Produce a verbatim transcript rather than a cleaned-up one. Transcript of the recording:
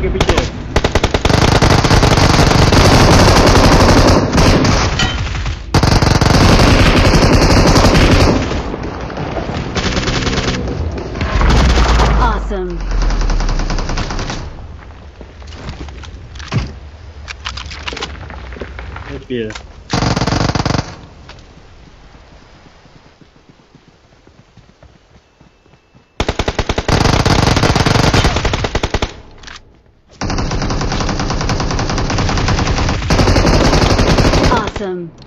के पीछे awesome. Respira. Awesome.